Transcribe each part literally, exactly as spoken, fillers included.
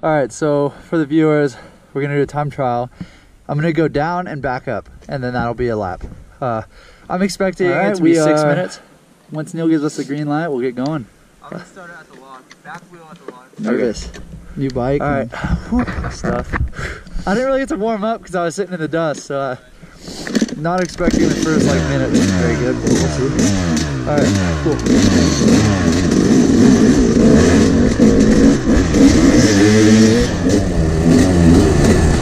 All right, so for the viewers, we're gonna do a time trial. I'm gonna go down and back up, and then that'll be a lap. Uh, I'm expecting right, it to be six are, minutes. Once Neil gives us the green light, we'll get going. I'm gonna start at the log, back wheel at the log. Nervous. Okay. New bike. All right. Stuff. I didn't really get to warm up because I was sitting in the dust, so I not expecting the first like minute was very good, but we'll see. All right, cool.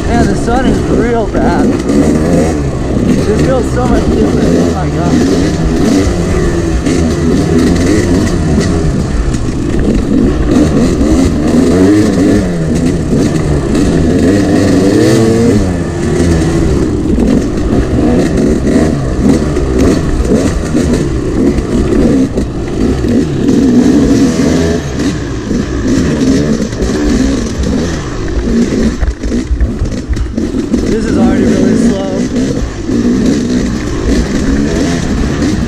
Man, the sun is real bad. It feels so much different. Oh my gosh. This is already really slow. We'll be right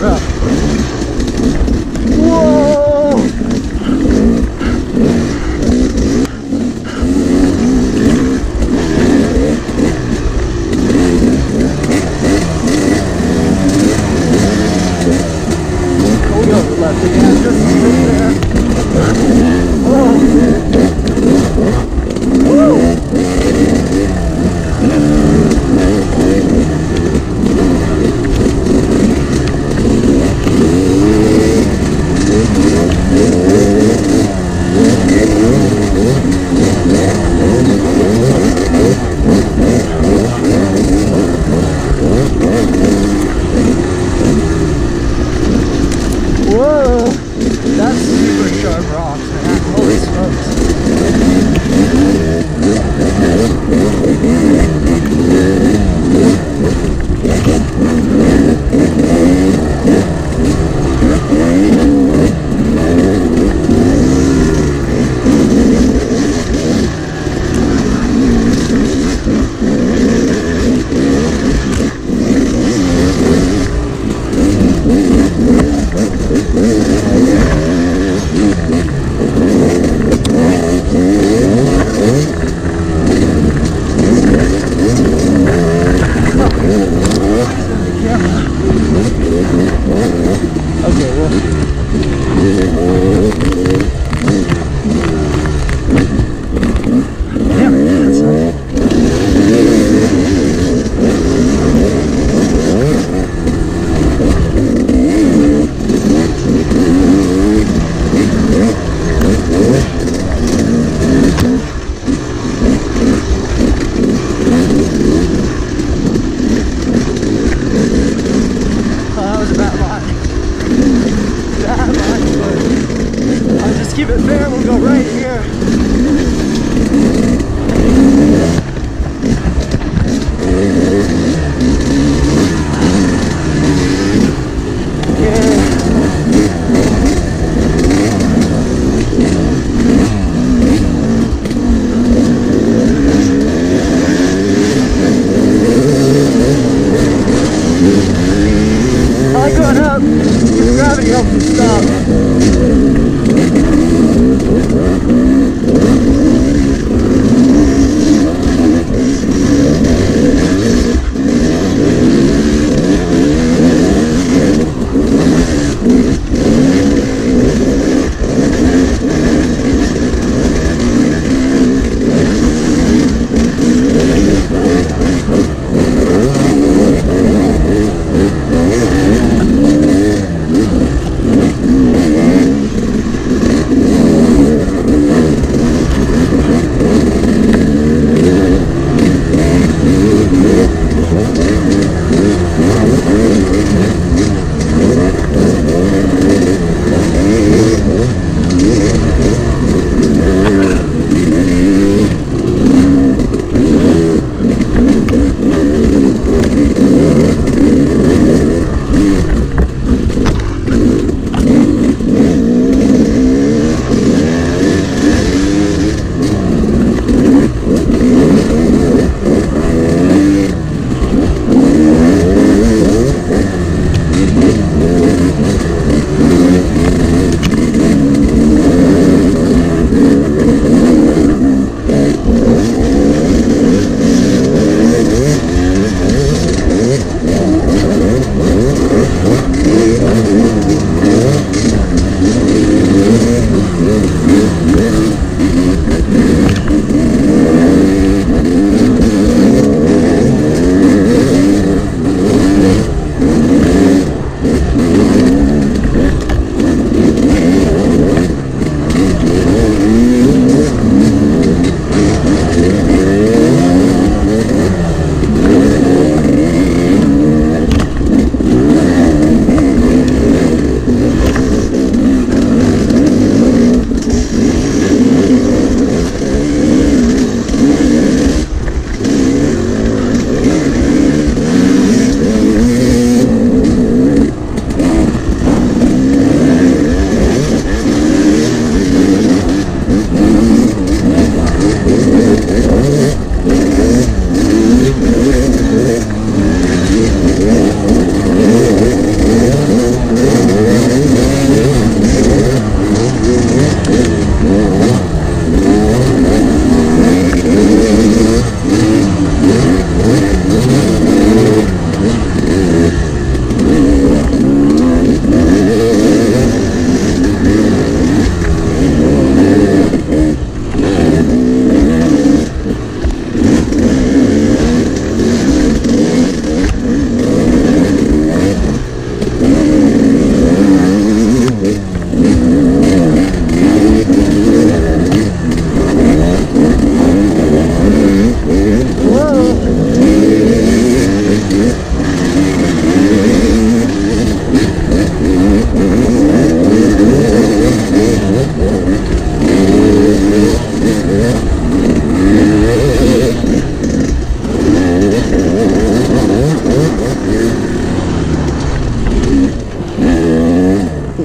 back.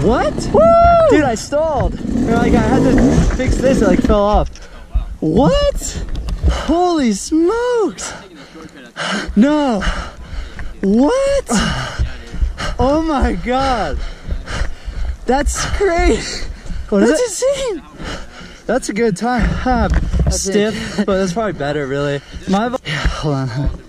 What? Woo! Dude, I stalled. Or like I had to fix this, it like fell off. Oh, wow. What? Holy smokes! No. What? Oh my god. That's crazy. What is That's it? insane. That's a good time. I'm stiff, but that's probably better really. My hold on.